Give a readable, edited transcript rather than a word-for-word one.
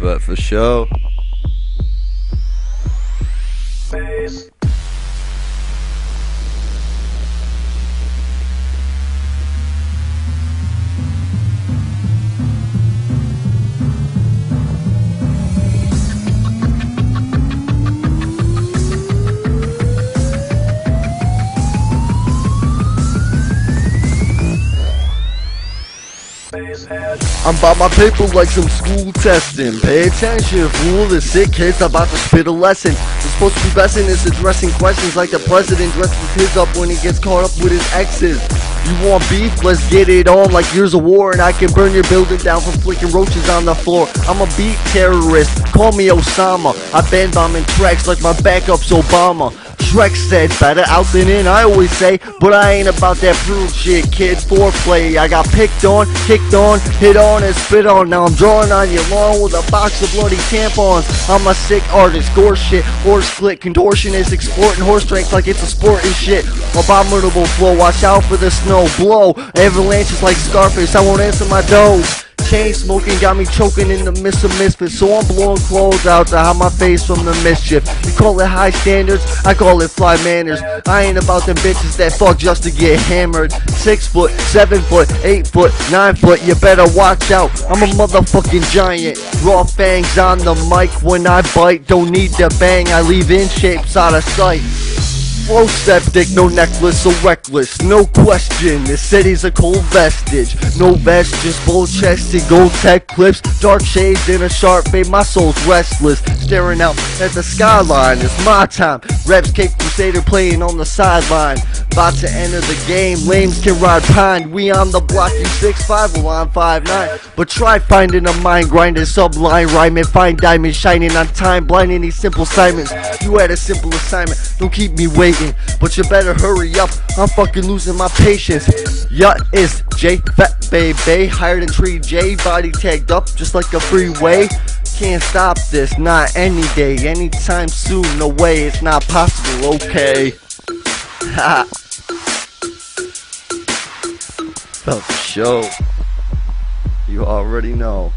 But for show. Face. I'm about my paper like some school testing. Pay attention, fool, the sick kid's about to spit a lesson. You're supposed to be best in this, addressing questions like the president dresses his up when he gets caught up with his exes. You want beef? Let's get it on like years of war, and I can burn your building down from flicking roaches on the floor. I'm a beat terrorist, call me Osama. I band bombing tracks like my backup's Obama. Shrek said, better out than in, I always say. But I ain't about that brutal shit, kid. Foreplay, I got picked on, kicked on, hit on, and spit on. Now I'm drawing on your lawn with a box of bloody tampons. I'm a sick artist, gore shit, horse flick, contortionist, exporting horse strength like it's a sport and shit. Abominable flow, watch out for the snow, blow. Avalanches like Scarface, I won't answer my dough. Chain smoking got me choking in the midst of misfits, so I'm blowing clothes out to hide my face from the mischief. You call it high standards, I call it fly manners. I ain't about them bitches that fuck just to get hammered. 6 foot, 7 foot, 8 foot, 9 foot, you better watch out. I'm a motherfucking giant. Raw fangs on the mic when I bite. Don't need to bang, I leave in shapes out of sight. Flow septic, no necklace, so reckless, no question. This city's a cold vestige, no vest, just bull-chested gold tech clips, dark shades in a sharp fade. My soul's restless, staring out at the skyline. It's my time, reps, Cape Crusader playing on the sideline. About to enter the game, lames can ride pine. We on the block, you 6'5", well I'm 5'9". But try finding a mind grinding, subline rhyming, fine diamond shining on time, blinding these simple assignments. You had a simple assignment, don't keep me waiting. But you better hurry up, I'm fucking losing my patience. Yeah, it's J, fat baby, higher than 3J, body tagged up just like a freeway. Can't stop this, not any day, anytime soon, no way, it's not possible, okay. Ha. Felt the show. You already know.